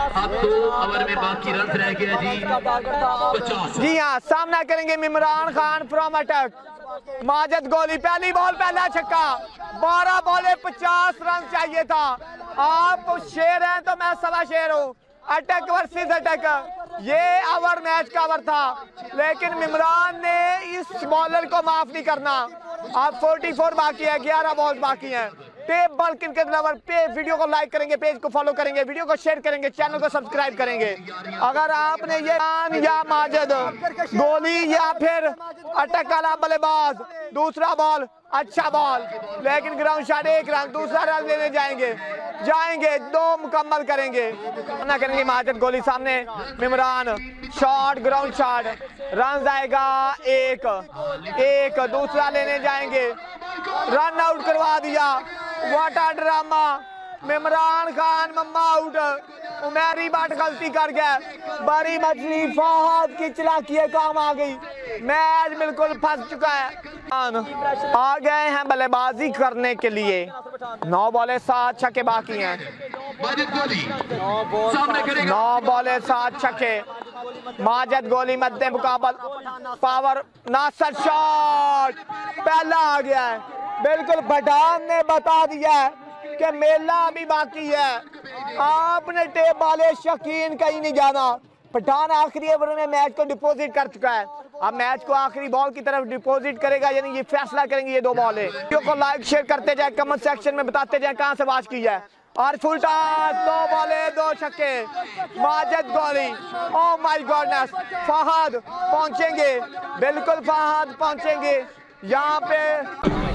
अब तो ओवर में बाकी रन रह गया जी 50। जी हाँ, सामना करेंगे इमरान खान फ्रॉम अटक। माजिद गोली, पहली बॉल पहला छक्का। 12 बॉले 50 रन चाहिए था। आप शेर हैं तो मैं सवा शेर हूँ। अटक वर्सेस अटक, ये ओवर मैच का ओवर था, लेकिन इमरान ने इस बॉलर को माफ नहीं करना। आप 44 बाकी है, 11 बॉल बाकी है। टेबल क्रिकेट लवर पे वीडियो को लाइक करेंगे, पेज को फॉलो करेंगे, वीडियो को शेयर करेंगे, चैनल को सब्सक्राइब करेंगे। अगर आपने ये या माजिद गोली या फिर अटक वाला बल्लेबाज, दूसरा बॉल अच्छा बॉल, लेकिन ग्राउंड शॉट 1 रन, दूसरा रन लेने जाएंगे 2 मुकम्मल करेंगे। माजिद गोली सामने Imran, shot ground shot, run आएगा 1, दूसरा लेने जाएंगे, रन आउट करवा दिया। What a drama, Imran Khan मम्मा आउट। उमेरी बाट गलती कर गए, बड़ी मछली फहद की चलाकी काम आ गई, मैच बिल्कुल फंस चुका है। आ गए हैं बल्लेबाजी करने के लिए, 9 बॉले 7 छक्के बाकी हैं। 9 बॉले 7 छक्के। माजिद गोली मध्य मुकाबल पावर, नासिर शॉट पहला आ गया है। बिल्कुल पठान ने बता दिया कि मेला अभी बाकी है, आपने टेप वाले शकीन कहीं नहीं जाना। पठान आखिरी ओवर में मैच को डिपॉजिट कर चुका है, अब मैच को आखिरी बॉल की तरफ डिपॉजिट करेगा, यानी ये फैसला करेंगे ये 2 बॉल है। वीडियो को लाइक शेयर करते जाए, कमेंट सेक्शन में बताते जाए कहाँ से बात की जाए। और फुल टॉस, 2 बॉले 2 छक्के। माजिद गोली, ओ माय गॉडनेस, फहद पहुंचेंगे, बिल्कुल फहद पहुंचेंगे यहाँ पे।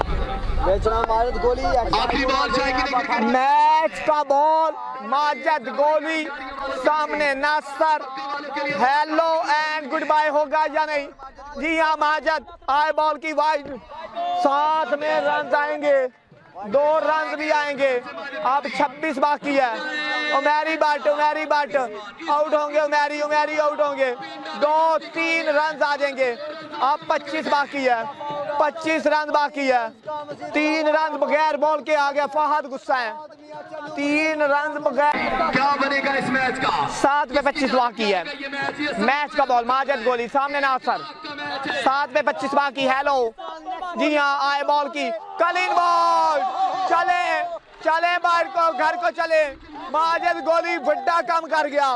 माजिद गोली आखिरी बॉल जाएगी, मैच का बॉल माजिद गोली। सामने Nasir, hello and goodbye होगा या नहीं? जी हाँ, माजिद आए बॉल की वाइड, साथ में रन आएंगे, 2 रन भी आएंगे। अब 26 बाकी है। उमेरी बाट आउट होंगे, उमेरी आउट होंगे, 2-3 रन आ जाएंगे। अब 25 बाकी है, 25 रन बाकी है। 3 रन बगैर बॉल के आ गया, फहद गुस्सा है। 3 रन बगैर, क्या बनेगा इस मैच का? 7 पे 25 बाकी है। मैच का बॉल माजिद गोली, सामने नासिर, 7 पे 25 बाकी। हेलो, जी हाँ, आए बॉल की, कलीन बॉल, चले बाहर को, घर को चले। माजिद गोली बड़ा काम कर गया,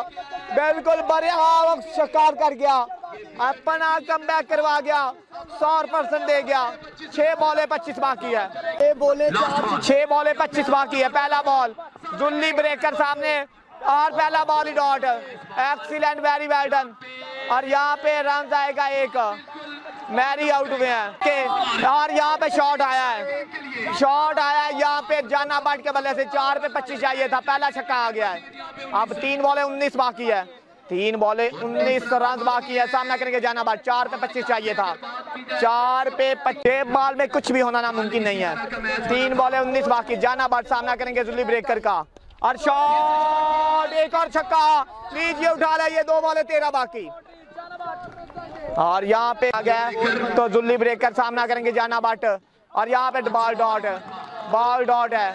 बिल्कुल बड़े आवक शिकार कर गया, अपना कमबैक करवा गया, 100% दे गया। 6 बॉले 25 बाकी है, 6 बॉले 25 बाकी है। पहला बॉल जुल्ली ब्रेकर सामने, और पहला बॉल ही dot, excellent, very well done. और यहाँ पे रन आएगा 1, मैरी आउट हुए हैं के। और यहाँ पे शॉट आया है यहाँ पे जाना बाट के बल्ले से, 4 पे 25 चाहिए था, पहला छक्का आ गया है। अब 3 बॉले 19 बाकी है, 3 बॉले 19 रन बाकी है। सामना करेंगे जाना बाट, 4 पे 25 चाहिए था, 4 पे 25 बॉल में कुछ भी होना नामुमकिन नहीं है। 3 बॉले 19 बाकी, जाना बाट सामना करेंगे जुल्ली ब्रेकर का, और शॉट 1 और छक्का, लीजिए उठा रहा है ये। 2 बॉले 13 बाकी, और यहाँ पे आ गया तो जुल्ली ब्रेकर सामना करेंगे जाना बाट, और यहाँ पे बॉल डॉट है।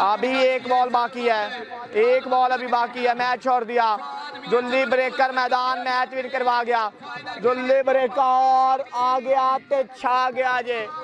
अभी 1 बॉल बाकी है, 1 बॉल अभी बाकी है। मैच छोड़ दिया जुल्ली ब्रेकर, मैदान मैच विन करवा गया जुल्ली ब्रेकर, आगे आते छा गया जे।